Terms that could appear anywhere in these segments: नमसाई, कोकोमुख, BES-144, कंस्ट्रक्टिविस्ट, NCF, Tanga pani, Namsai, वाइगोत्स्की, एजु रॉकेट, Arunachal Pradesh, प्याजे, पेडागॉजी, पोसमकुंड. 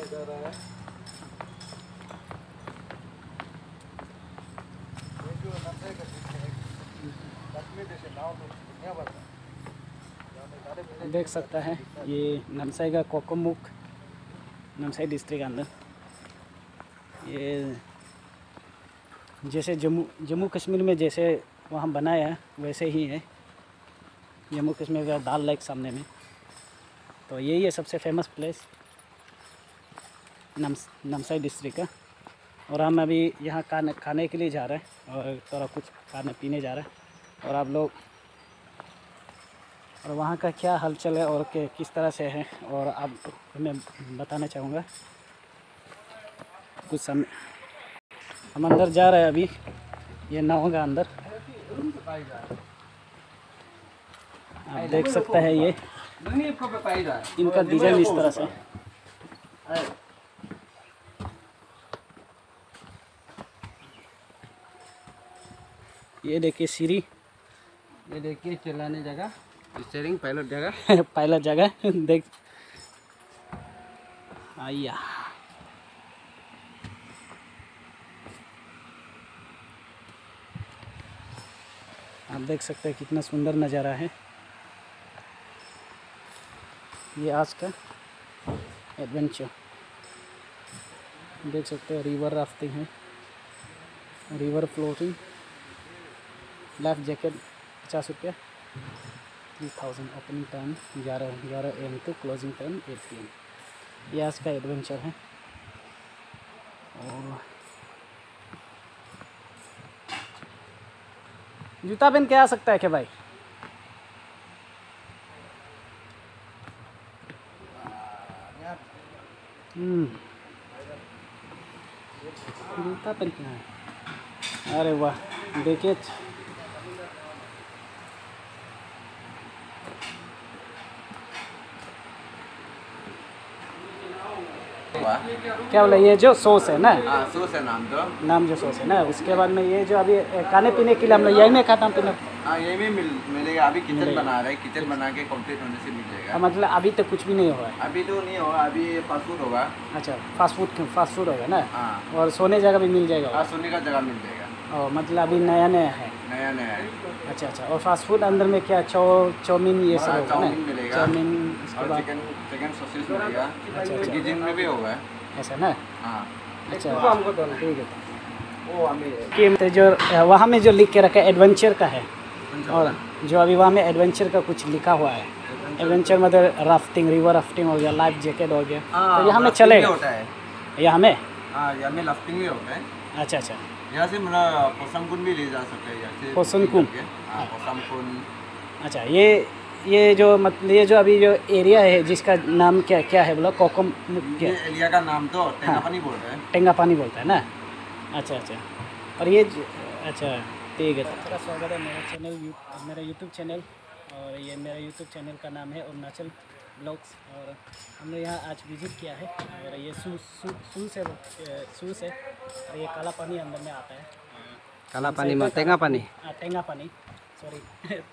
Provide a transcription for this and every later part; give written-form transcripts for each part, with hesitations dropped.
देखा जा रहा है। ये जो नमसाई का बीच है कश्मीर देश से नाव तो दुनिया भर में देख सकता है। ये नमसाई का कोकोमुख नमसाई डिस्ट्रिक्ट अंदर ये जैसे जम्मू कश्मीर में जैसे वहाँ बनाया है वैसे ही है जम्मू कश्मीर का दाल लेक सामने में। तो यही है सबसे फेमस प्लेस नामसाई डिस्ट्रिक्ट का। और हम अभी यहाँ खाने के लिए जा रहे हैं और थोड़ा कुछ खाने पीने जा रहे हैं। और आप लोग और वहाँ का क्या हलचल है और किस तरह से है और आप मैं बताना चाहूँगा कुछ समय। हम अंदर जा रहे हैं अभी, ये नाव का अंदर आप देख सकता है। ये इनका डिजाइन इस तरह से ये देखिए सीढ़ी, ये देखिए चलाने जगह, स्टीयरिंग पायलट जगह पायलट जगह देख आया। आप देख सकते हैं कितना सुंदर नज़ारा है। ये आज का एडवेंचर देख सकते हैं। रिवर राफ्टिंग है, रिवर फ्लोटिंग, लाइफ जैकेट 50 रुपया, 3000। Opening time 11 AM to closing time 8 PM। ये आज का एडवेंचर है। और जूता पहन के आ सकता है क्या भाई? जूता पहन के आए, अरे वाह। देखिए क्या बोला, ये जो सॉस है ना, सॉस है नाम जो सॉस है ना, उसके बाद में ये जो अभी खाने पीने के लिए हम लोग यही में खाता हूँ पीना। हाँ यही में मिलेगा। अभी किचन बना रहे, किचन बना के कंप्लीट होने से मिल जाएगा। मतलब अभी तो कुछ भी नहीं हुआ है, अभी तो नहीं होगा, अभी फास्ट फूड होगा। अच्छा फास्ट फूड होगा ना। और सोने जगह भी मिल जाएगा, सोने का जगह मिल जाएगा। और मतलब अभी नया नया है। अच्छा। और फास्ट फूड अंदर में क्या, चाउमीन ये सब होगा ना, चाउमीन चिकन सॉसेज मिलेगा। किचन में भी होगा ऐसा ना। हाँ अच्छा हमको तो ठीक है। वो हमें जो वहाँ में जो लिख के रखा है एडवेंचर का है, और जो अभी वहाँ में एडवेंचर का कुछ लिखा हुआ है। एडवेंचर मतलब राफ्टिंग, रिवर राफ्टिंग हो गया, लाइफ जैकेट हो गया। तो यहाँ में चले यहाँ में राफ्टिंग भी होता है। अच्छा। यहाँ से मतलब पोसमकुंड भी ले जा सकते हैं। पोसमकुंड। अच्छा ये जो मतलब ये जो अभी जो एरिया है जिसका नाम क्या है बोला, कोकम क्या एरिया का नाम तो टेंगा पानी बोलता है ना। अच्छा। और ये अच्छा ठीक है। आपका स्वागत है मेरा यूट्यूब चैनल। और ये मेरा यूट्यूब चैनल का नाम है अरुणाचल ब्लॉग्स। और हमने यहाँ आज विजिट किया है। और ये सूस है। और ये काला पानी अंदर में आता है। काला पानी में टेंगा पानी सॉरी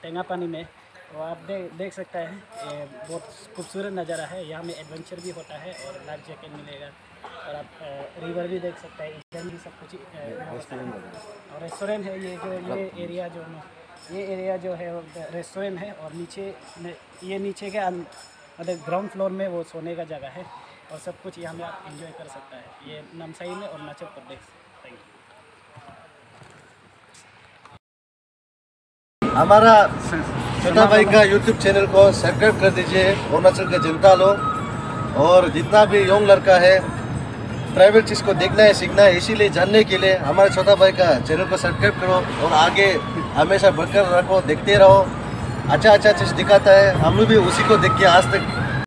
टेंगा पानी में। तो आप देख सकता है ये बहुत खूबसूरत नज़ारा है। यहाँ में एडवेंचर भी होता है और लाइफ जैकेट मिलेगा। और आप रिवर भी देख सकते हैं, इधर भी सब कुछ। और रेस्टोरेंट है ये एरिया जो है रेस्टोरेंट है। और नीचे के मतलब ग्राउंड फ्लोर में वो सोने का जगह है। और सब कुछ यहाँ में आप एंजॉय कर सकता है। ये नामसाई में अरुणाचल प्रदेश। Thank you. हमारा छोटा भाई का YouTube चैनल को सब्सक्राइब कर दीजिए अरुणाचल के जनता लोग। और जितना भी यंग लड़का है प्राइवेट चीज़ को देखना है, सीखना है, इसीलिए जानने के लिए हमारे छोटा भाई का चैनल को सब्सक्राइब करो। और आगे हमेशा बढ़कर रखो, देखते रहो। अच्छा चीज़ दिखाता है, हम भी उसी को देख के आज तक